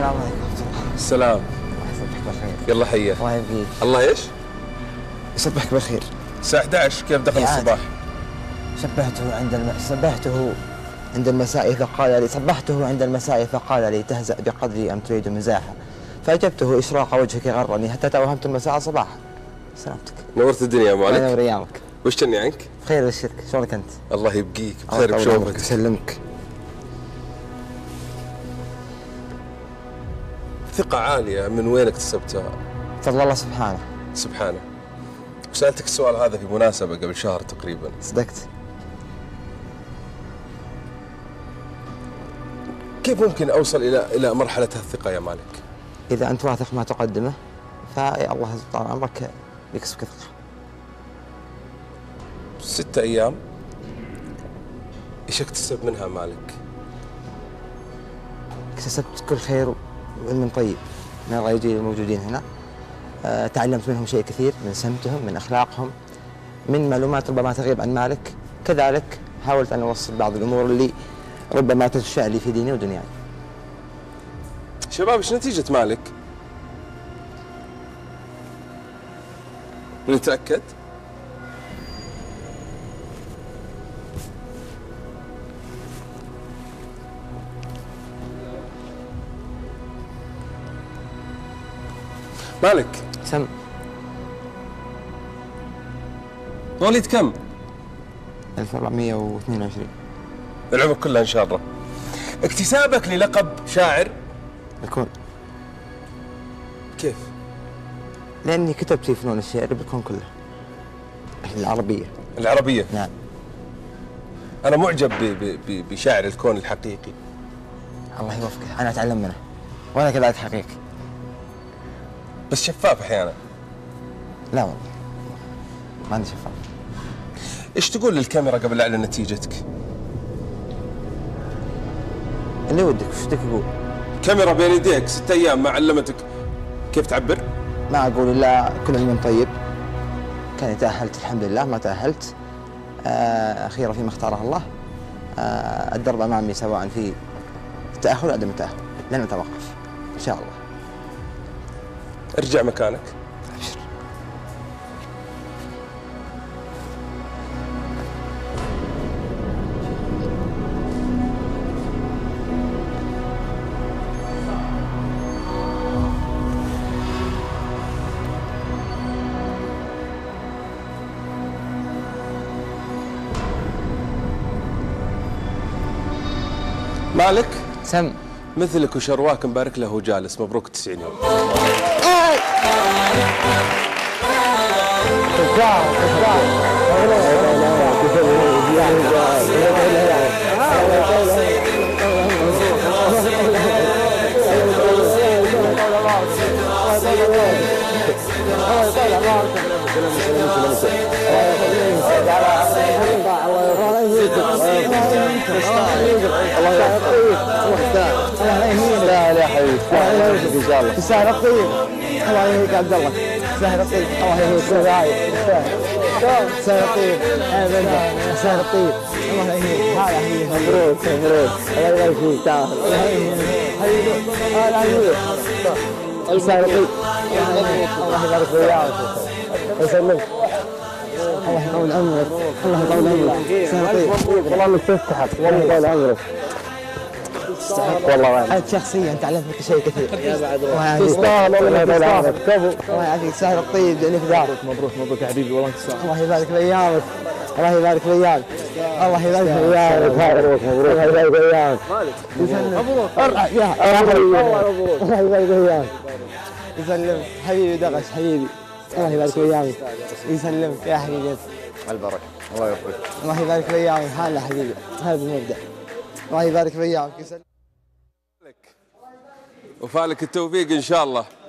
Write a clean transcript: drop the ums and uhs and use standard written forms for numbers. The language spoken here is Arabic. السلام عليكم. السلام. يصبحك بالخير. يلا حياك. الله يبقيك. الله ايش؟ يصبحك بالخير. الساعة 11 كيف دخل الصباح؟ صبحته عند المساء فقال لي تهزأ بقدري أم تريد مزاحة؟ فأجبته إشراق وجهك غرني حتى توهمت المساعة صباحا. سلامتك. نورت الدنيا يا مالك. الله ينور أيامك. وش تني عنك؟ بخير والشركة، شلونك أنت؟ الله يبقيك، بخير بشوفك. يسلمك. ثقة عالية من وينك كسبتها؟ فضل الله سبحانه. سبحانه. وسألتك السؤال هذا في مناسبة قبل شهر تقريبا. صدقت. كيف ممكن أوصل إلى مرحلة هالثقة يا مالك؟ إذا أنت واثق ما تقدمه فيا الله سبحانه أمرك يكسبك ثقة. 6 أيام إيش اكتسب منها مالك؟ اكتسبت كل خير وعلم طيب من الرايدين الموجودين هنا. تعلمت منهم شيء كثير، من سمتهم، من أخلاقهم، من معلومات ربما تغيب عن مالك. كذلك حاولت أن أوصل بعض الأمور اللي ربما تشفع لي في ديني ودنياي. شباب إيش نتيجة مالك؟ نتأكد؟ مالك سم مواليد كم؟ 1422. العمر كله ان شاء الله. اكتسابك للقب شاعر الكون كيف؟ لاني كتبت في فنون الشعر بالكون كله. العربية. العربية؟ نعم. انا معجب بشاعر الكون الحقيقي. الله يوفقه، انا اتعلم منه وانا كذلك حقيقي. بس شفاف احيانا. لا والله ما عندي شفاف. ايش تقول للكاميرا قبل لا اعلن نتيجتك؟ اللي ودك، وش بدك تقول؟ كاميرا بين يديك 6 أيام ما علمتك كيف تعبر؟ ما اقول الا كل علم طيب. كان تاهلت الحمد لله، ما تاهلت اخيرا فيما اختاره الله. الدرب امامي سواء في التاهل او عدم التاهل، لن اتوقف ان شاء الله. ارجع مكانك. عشر. مالك سم مثلك وشرواك مبارك له وجالس. مبروك 90 يوم. الله يهديك عبد الله. سهل الطيب. الله يهديك. سهل الطيب. سهل الطيب. الله يهديك. مبروك مبروك. الله يبارك. تعال. سهل الطيب. الله يبارك وياك. يسلمك. الله يطول عمرك. الله يطول عمرك. سهل الطيب. والله انك تستحق. والله يطول عمرك. تستحق والله. انت شخصيا تعلمت منك شيء كثير. تستاهل والله. الله يعافيك. كفو. الله يعافيك. سهل الطيب لك دارك. مبروك مبروك يا حبيبي والله انت تستاهل. الله يبارك في ايامك. الله يبارك في ايامك. الله يبارك في ايامك. مبروك مبروك. الله يبارك في ايامك. مبروك. ارجع يا مبروك. الله يبارك في ايامك. يسلمك حبيبي دغش حبيبي. الله يبارك في ايامك. يسلمك يا حبيبي. البركه. الله يوفقك. الله يبارك في ايامك. هلا حبيبي. هذا المبدأ. الله يبارك في ايامك. وفالك التوفيق إن شاء الله.